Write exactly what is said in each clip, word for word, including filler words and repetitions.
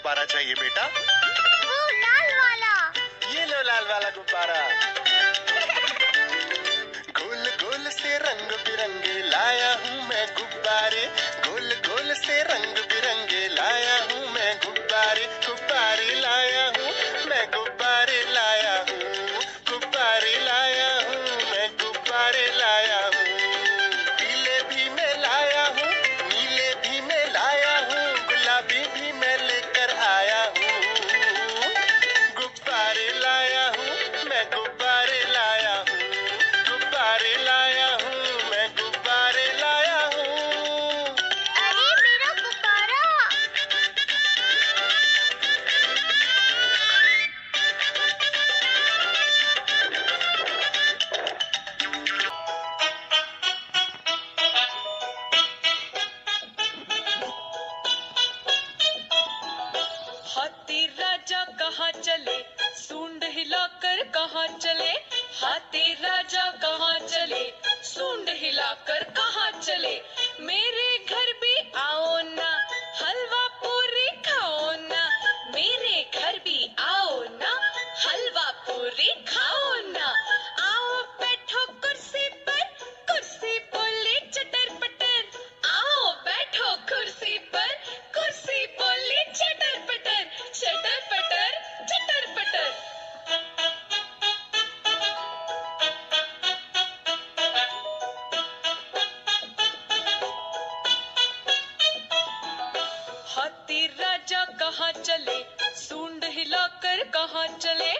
गुब्बारा चाहिए बेटा? वो लाल वाला। ये लो लाल वाला गुब्बारा। गोल गोल से रंग बिरंगे लाया हूँ मैं गुब्बारे, गोल गोल से रंग बिरंगे लाया हूँ मैं गुब्बारे, गुब्बारे लाया हूँ मैं गुब्बारे लाया हूँ, गुब्बारे लाया हूँ मैं गुब्बारे लाया हूँ। पीले भी मैं लाया हूँ, नीले भी मैं लाया हूँ, गुलाबी भी मैं लेकर आया हूँ, गुब्बारे लाया हूँ मैं गुब्बारे लाया हूँ, गुब्बारे लाया हूँ मैं गुब्बारे लाया हूँ। अरे मेरा गुब्बारा। हाथी राजा कहाँ चले, सूंड हिलाकर कहाँ चले, हाथी राजा कहाँ चले, सूंड हिलाकर कहाँ चले, मेरे घर भी आओ ना, हलवा पूरी खाओ ना, मेरे घर भी आओ ना, हलवा पूरी खाओ ना, आओ बैठो कुर्सी पर, कुर्सी बोली चटर पटर, आओ बैठो कुर्सी पर, कुर्सी बोली चटर पटर, चटर पटर चटर पटर। हाथी राजा कहाँ चले, सूंड हिलाकर कहाँ चले,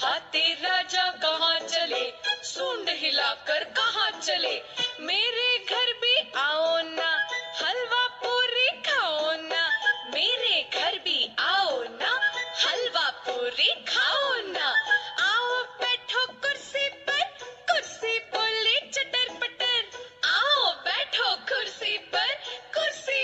हाथी राजा कहाँ चले, सूंड हिलाकर कहाँ चले, मेरे घर भी आओ ना, हलवा पूरी खाओ ना, मेरे घर भी आओ ना, हलवा पूरी खाओ ना, आओ बैठो कुर्सी पर, कुर्सी बोली चटर पटर, आओ बैठो कुर्सी पर, कुर्सी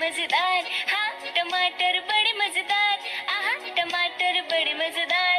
मजेदार, हाँ टमाटर बड़े मजेदार, आहा टमाटर बड़े मजेदार।